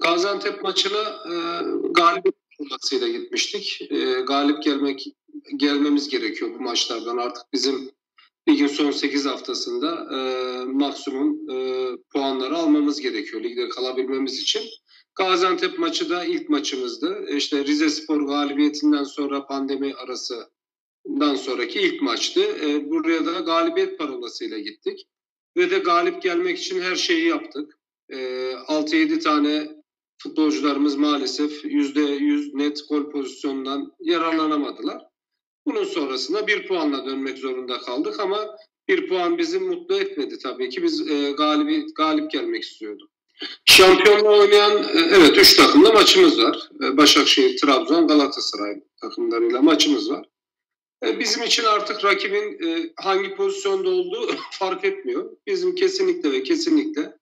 Gaziantep maçına galibiyet turnuvasıyla gitmiştik. Galip gelmemiz gerekiyor bu maçlardan. Artık bizim ligin son 8 haftasında maksimum puanları almamız gerekiyor ligde kalabilmemiz için. Gaziantep maçı da ilk maçımızdı. İşte Rizespor galibiyetinden sonra pandemi arasından sonraki ilk maçtı. Buraya da galibiyet parolasıyla gittik. Ve de galip gelmek için her şeyi yaptık. 6-7 tane futbolcularımız maalesef %100 net gol pozisyonundan yararlanamadılar. Bunun sonrasında 1 puanla dönmek zorunda kaldık ama 1 puan bizi mutlu etmedi tabii ki. Biz galip gelmek istiyorduk. Şampiyonla oynayan 3 takımla maçımız var. Başakşehir, Trabzon, Galatasaray takımlarıyla maçımız var. Bizim için artık rakibin hangi pozisyonda olduğu fark etmiyor. Bizim kesinlikle ve kesinlikle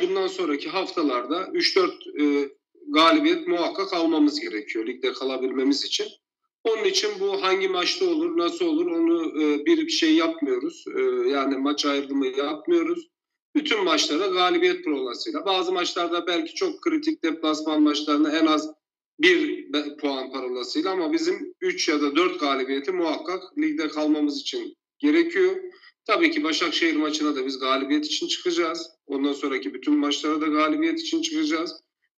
bundan sonraki haftalarda 3-4 galibiyet muhakkak almamız gerekiyor ligde kalabilmemiz için. Onun için bu hangi maçta olur, nasıl olur onu bir şey yapmıyoruz. Yani maç ayrımı yapmıyoruz. Bütün maçlarda galibiyet parolasıyla. Bazı maçlarda belki çok kritik deplasman maçlarında en az 1 puan parolasıyla ama bizim 3 ya da 4 galibiyeti muhakkak ligde kalmamız için gerekiyor. Tabii ki Başakşehir maçına da biz galibiyet için çıkacağız. Ondan sonraki bütün maçlara da galibiyet için çıkacağız.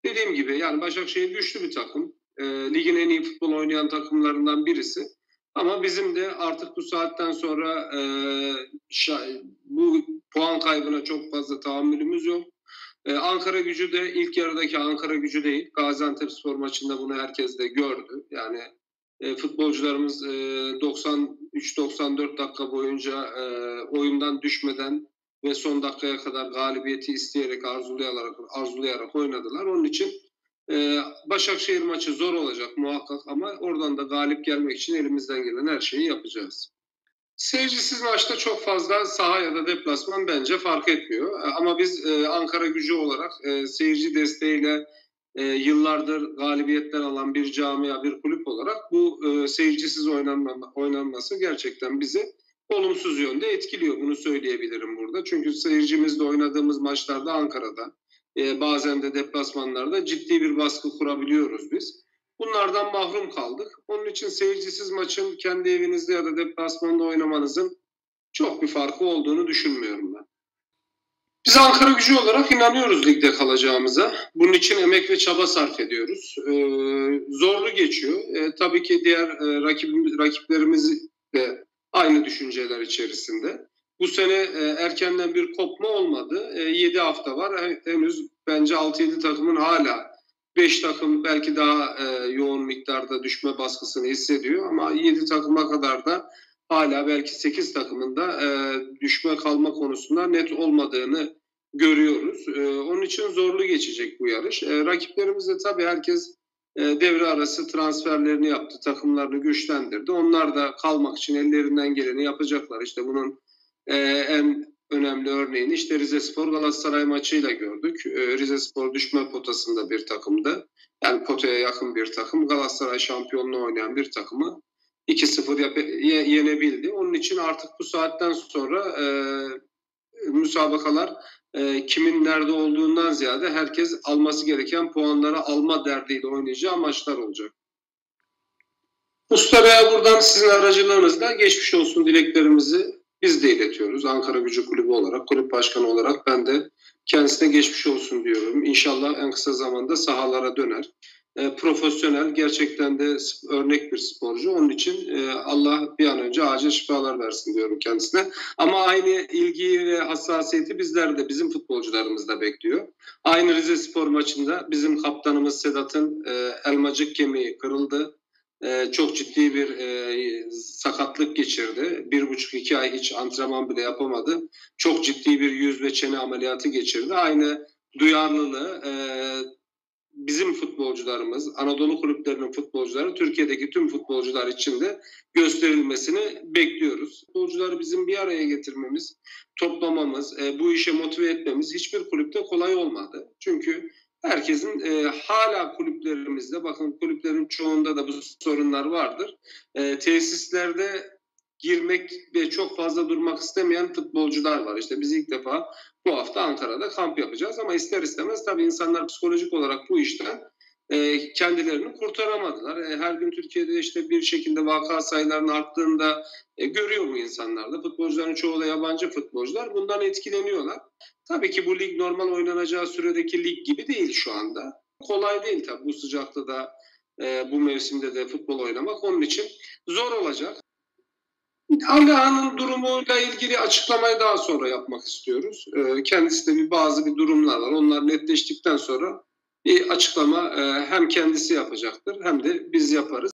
Dediğim gibi yani Başakşehir güçlü bir takım. Ligin en iyi futbol oynayan takımlarından birisi. Ama bizim de artık bu saatten sonra bu puan kaybına çok fazla tahammülümüz yok. Ankaragücü de ilk yarıdaki Ankaragücü değil. Gaziantepspor maçında bunu herkes de gördü. Yani futbolcularımız 93-94 dakika boyunca oyundan düşmeden ve son dakikaya kadar galibiyeti isteyerek, arzulayarak oynadılar. Onun için Başakşehir maçı zor olacak muhakkak ama oradan da galip gelmek için elimizden gelen her şeyi yapacağız. Seyircisiz maçta çok fazla saha ya da deplasman bence fark etmiyor. Ama biz Ankaragücü olarak seyirci desteğiyle yıllardır galibiyetler alan bir camia, bir kulüp olarak bu seyircisiz oynanması gerçekten bizi olumsuz yönde etkiliyor. Bunu söyleyebilirim burada. Çünkü seyircimizle oynadığımız maçlarda Ankara'da, bazen de deplasmanlarda ciddi bir baskı kurabiliyoruz biz. Bunlardan mahrum kaldık. Onun için seyircisiz maçın kendi evinizde ya da deplasmanda oynamanızın çok bir farkı olduğunu düşünmüyorum ben. Biz Ankaragücü olarak inanıyoruz ligde kalacağımıza. Bunun için emek ve çaba sarf ediyoruz. Zorlu geçiyor. Tabii ki diğer rakiplerimiz de aynı düşünceler içerisinde. Bu sene erkenden bir kopma olmadı. 7 hafta var. Henüz bence 6-7 takımın hala 5 takım belki daha yoğun miktarda düşme baskısını hissediyor. Ama 7 takıma kadar da hala belki 8 takımında düşme kalma konusunda net olmadığını görüyoruz. Onun için zorlu geçecek bu yarış. Rakiplerimiz de tabii herkes devre arası transferlerini yaptı. Takımlarını güçlendirdi. Onlar da kalmak için ellerinden geleni yapacaklar. İşte bunun en önemli örneğini işte Rizespor Galatasaray maçıyla gördük. Rizespor düşme potasında bir takımdı. Yani potaya yakın bir takım. Galatasaray şampiyonluğu oynayan bir takımı 2-0 yenebildi. Onun için artık bu saatten sonra müsabakalar kimin nerede olduğundan ziyade herkes alması gereken puanları alma derdiyle oynayacağı maçlar olacak. Mustara'ya buradan sizin aracılığınızla geçmiş olsun dileklerimizi biz de iletiyoruz. Ankaragücü Kulübü olarak, kulüp başkanı olarak ben de kendisine geçmiş olsun diyorum. İnşallah en kısa zamanda sahalara döner. Profesyonel, gerçekten de örnek bir sporcu. Onun için Allah bir an önce acil şifalar versin diyorum kendisine. Ama aynı ilgiyi ve hassasiyeti bizler de, bizim futbolcularımız da bekliyor. Aynı Rizespor maçında bizim kaptanımız Sedat'ın elmacık kemiği kırıldı. Çok ciddi bir sakatlık geçirdi. 1,5-2 ay hiç antrenman bile yapamadı. Çok ciddi bir yüz ve çene ameliyatı geçirdi. Aynı duyarlılığı bizim futbolcularımız, Anadolu kulüplerinin futbolcuları, Türkiye'deki tüm futbolcular için de gösterilmesini bekliyoruz. Futbolcuları bizim bir araya getirmemiz, toplamamız, bu işe motive etmemiz hiçbir kulüpte kolay olmadı. Çünkü herkesin hala kulüplerimizde, bakın kulüplerin çoğunda da bu sorunlar vardır. Tesislerde girmek ve çok fazla durmak istemeyen futbolcular var. İşte biz ilk defa bu hafta Ankara'da kamp yapacağız ama ister istemez tabii insanlar psikolojik olarak bu işten kendilerini kurtaramadılar. Her gün Türkiye'de işte bir şekilde vaka sayılarının arttığında görüyor bu insanlar da. Futbolcuların çoğu da yabancı futbolcular. Bundan etkileniyorlar. Tabii ki bu lig normal oynanacağı süredeki lig gibi değil şu anda. Kolay değil tabii bu sıcakta da bu mevsimde de futbol oynamak onun için zor olacak. Allah'ın durumuyla ilgili açıklamayı daha sonra yapmak istiyoruz. Kendisi de bazı durumlar var. Onlar netleştikten sonra bir açıklama hem kendisi yapacaktır hem de biz yaparız.